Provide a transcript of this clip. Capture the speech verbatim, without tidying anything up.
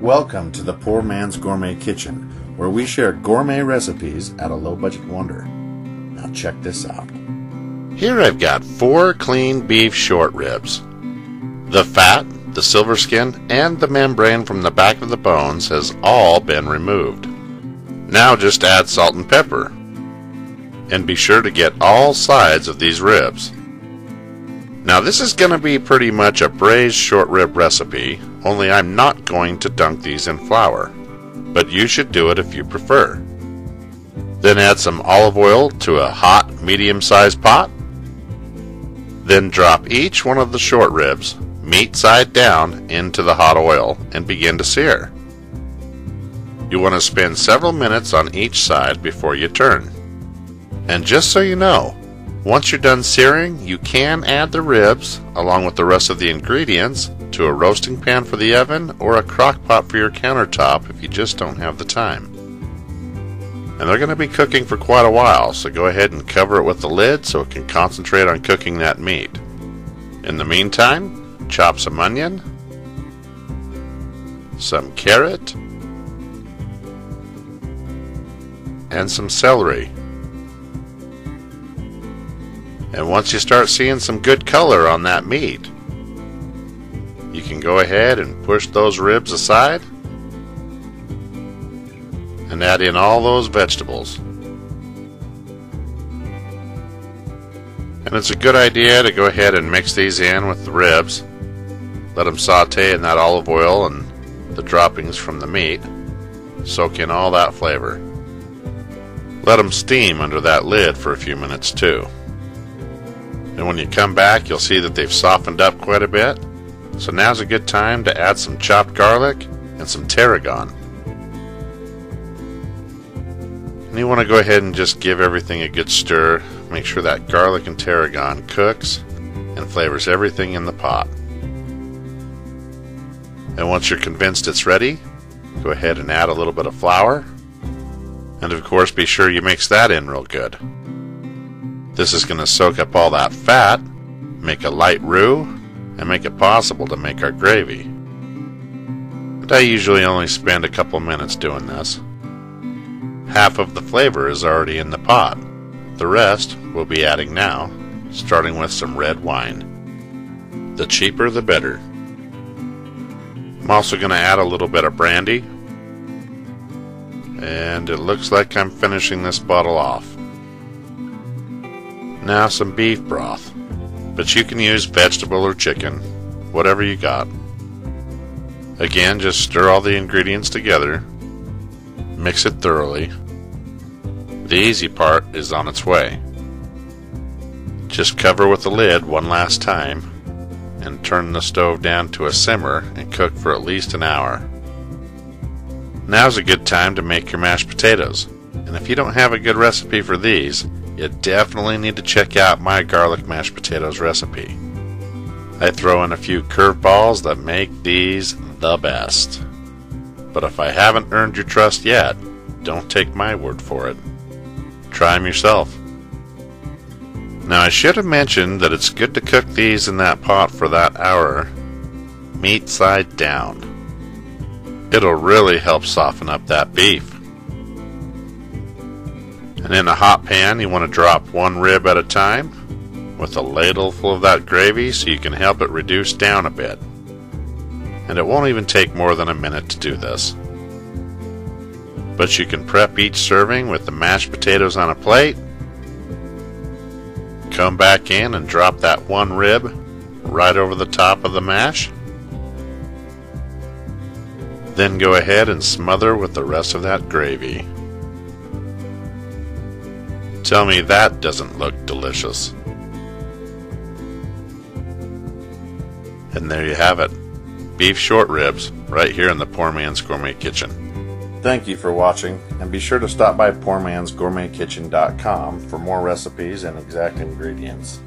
Welcome to the Poor Man's Gourmet Kitchen, where we share gourmet recipes at a low-budget wonder. Now check this out. Here I've got four clean beef short ribs. The fat, the silver skin, and the membrane from the back of the bones has all been removed. Now just add salt and pepper, and be sure to get all sides of these ribs. Now this is going to be pretty much a braised short rib recipe, only I'm not going to dunk these in flour, but you should do it if you prefer. Then add some olive oil to a hot medium-sized pot. Then drop each one of the short ribs, meat side down, into the hot oil and begin to sear. You want to spend several minutes on each side before you turn. And just so you know, once you're done searing, you can add the ribs, along with the rest of the ingredients, to a roasting pan for the oven or a crock pot for your countertop if you just don't have the time. And they're going to be cooking for quite a while, so go ahead and cover it with the lid so it can concentrate on cooking that meat. In the meantime, chop some onion, some carrot, and some celery. And once you start seeing some good color on that meat, you can go ahead and push those ribs aside and add in all those vegetables. And it's a good idea to go ahead and mix these in with the ribs. Let them saute in that olive oil and the droppings from the meat. Soak in all that flavor. Let them steam under that lid for a few minutes too. And when you come back, you'll see that they've softened up quite a bit. So now's a good time to add some chopped garlic and some tarragon. And you want to go ahead and just give everything a good stir. Make sure that garlic and tarragon cooks and flavors everything in the pot. And once you're convinced it's ready, go ahead and add a little bit of flour. And of course, be sure you mix that in real good. This is going to soak up all that fat, make a light roux, and make it possible to make our gravy. And I usually only spend a couple minutes doing this. Half of the flavor is already in the pot. The rest we'll be adding now, starting with some red wine. The cheaper the better. I'm also going to add a little bit of brandy. And it looks like I'm finishing this bottle off. Now some beef broth, but you can use vegetable or chicken, whatever you got. Again, just stir all the ingredients together, mix it thoroughly. The easy part is on its way. Just cover with the lid one last time and turn the stove down to a simmer and cook for at least an hour. Now's a good time to make your mashed potatoes, and if you don't have a good recipe for these, you definitely need to check out my garlic mashed potatoes recipe. I throw in a few curveballs that make these the best. But if I haven't earned your trust yet, don't take my word for it. Try them yourself. Now I should have mentioned that it's good to cook these in that pot for that hour, meat side down. It'll really help soften up that beef. And in a hot pan, you want to drop one rib at a time with a ladle full of that gravy so you can help it reduce down a bit. And it won't even take more than a minute to do this. But you can prep each serving with the mashed potatoes on a plate. Come back in and drop that one rib right over the top of the mash. Then go ahead and smother with the rest of that gravy. Tell me that doesn't look delicious. And there you have it. Beef short ribs right here in the Poor Man's Gourmet Kitchen. Thank you for watching, and be sure to stop by poor mans gourmet kitchen dot com for more recipes and exact ingredients.